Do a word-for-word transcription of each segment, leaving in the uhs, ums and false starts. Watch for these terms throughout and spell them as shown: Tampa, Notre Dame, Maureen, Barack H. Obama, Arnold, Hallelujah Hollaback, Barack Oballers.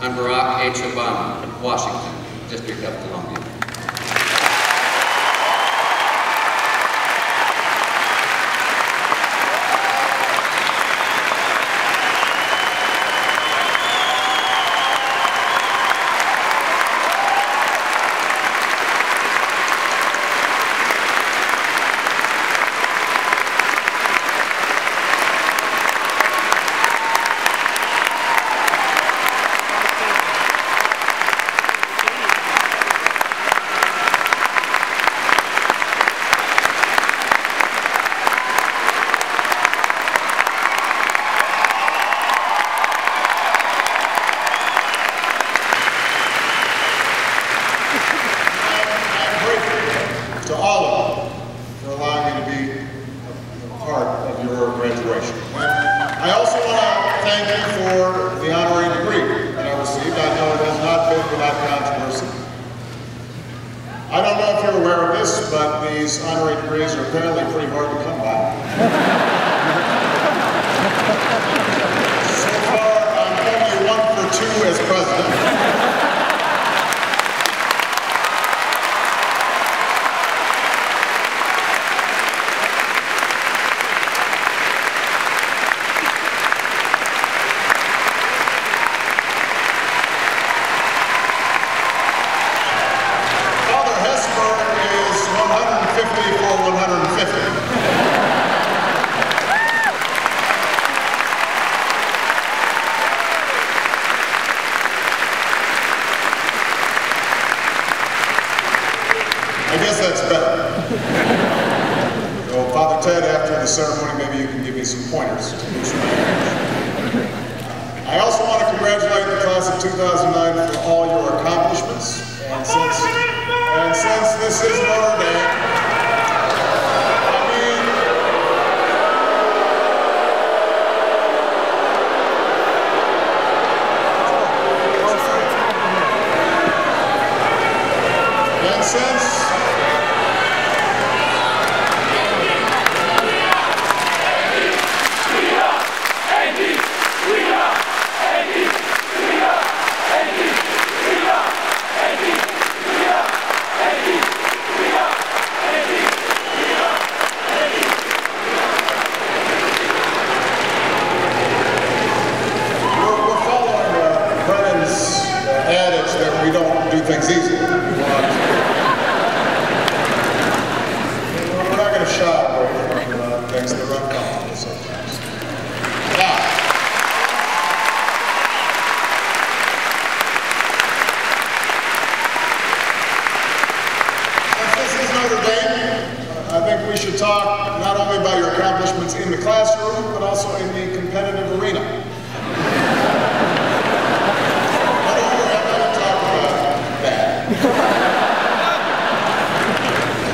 I'm Barack H. Obama, Washington, District of Columbia. To all of you for allowing me to be a, a part of your graduation. I also want to thank you for the honorary degree that I received. I know it has not been without controversy. I don't know if you're aware of this, but these honorary degrees are apparently pretty hard to come by. So far, I'm only one for two as president. I guess that's better. So, Father Ted, after the ceremony, maybe you can give me some pointers. I also want to congratulate the class of two thousand nine for all your accomplishments. And since, and since this is Notre Dame, I mean, and since things easy. We're not going to shop from uh, things that are uncomfortable sometimes. Now, since this is Notre Dame, I think we should talk not only about your accomplishments in the classroom, but also in the competitive arena.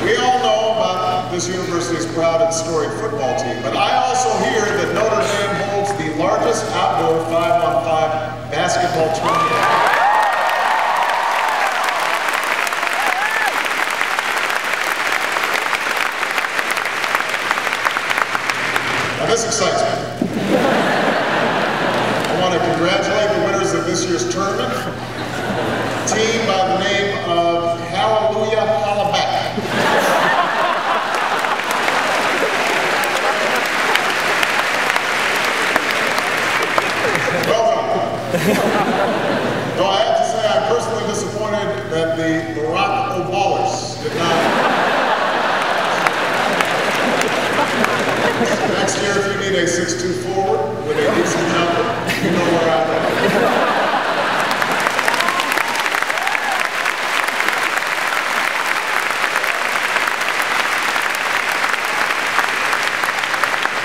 We all know about this university's proud and storied football team, but I also hear that Notre Dame holds the largest outdoor five on five basketball tournament. Now this excites me. I want to congratulate the winners of this year's tournament. Team by the name of Hallelujah Hollaback. Well done. Though I have to say I'm personally disappointed that the Barack Oballers did not. Next year, if you need a six two forward,